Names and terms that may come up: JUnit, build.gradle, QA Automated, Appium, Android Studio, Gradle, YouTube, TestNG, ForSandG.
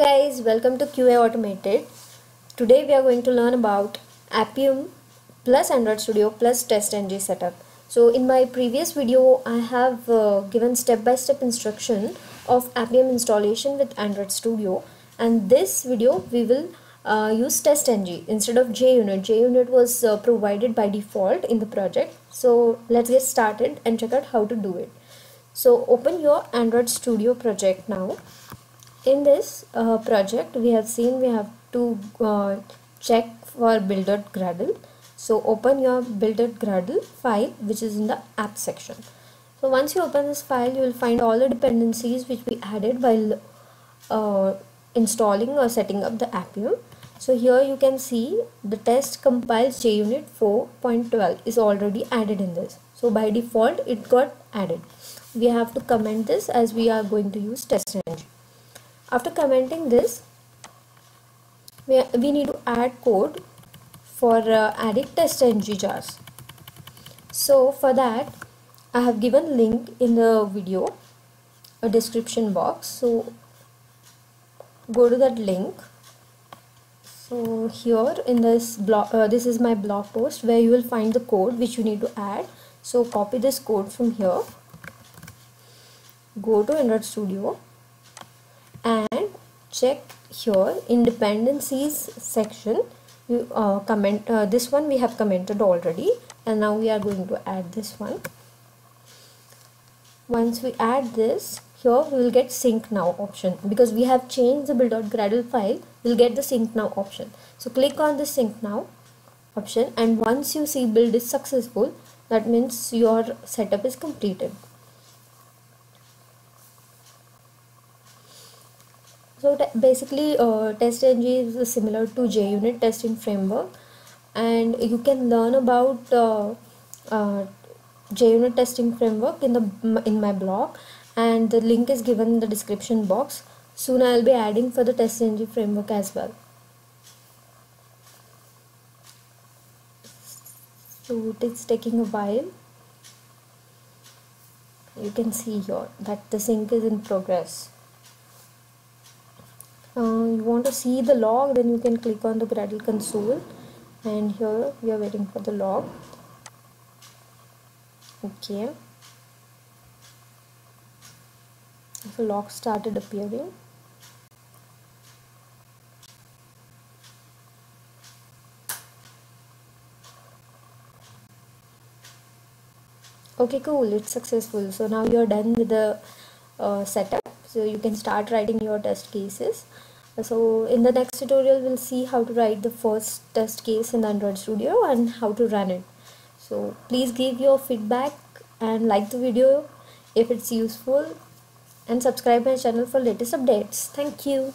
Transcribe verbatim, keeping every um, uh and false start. Hey guys, welcome to Q A Automated. Today we are going to learn about Appium plus Android Studio plus TestNG setup. So in my previous video I have uh, given step-by-step instruction of Appium installation with Android Studio, and this video we will uh, use TestNG instead of JUnit. JUnit was uh, provided by default in the project. So let's get started and check out how to do it. So open your Android Studio project now. In this uh, project we have seen we have to uh, check for build.gradle. So open your build.gradle file, which is in the app section. So once you open this file, you will find all the dependencies which we added while uh, installing or setting up the Appium. So here you can see the test compiles JUnit four point twelve is already added in this. So by default it got added. We have to comment this as we are going to use TestNG. After commenting this, we, we need to add code for uh, adding TestNG jars. So for that, I have given link in the video, a description box. So go to that link. So here in this blog, uh, this is my blog post where you will find the code which you need to add. So copy this code from here. Go to Android Studio. And check here in dependencies section, you uh, comment uh, this one we have commented already, and now we are going to add this one. Once we add this, here we will get sync now option because we have changed the build.gradle file. We'll get the sync now option. So click on the sync now option, and once you see build is successful, that means your setup is completed. So basically uh, TestNG is similar to JUnit testing framework, and you can learn about uh, uh, JUnit testing framework in the in my blog, and the link is given in the description box. Soon I will be adding for the TestNG framework as well. So it's taking a while. You can see here that the sync is in progress. Uh, you want to see the log, then you can click on the Gradle console, and here we are waiting for the log. Okay, the log started appearing. Okay, cool, it's successful. So now you are done with the uh, setup. So you can start writing your test cases. So in the next tutorial we'll see how to write the first test case in Android Studio and how to run it. So please give your feedback and like the video if it's useful, and subscribe my channel for latest updates. Thank you.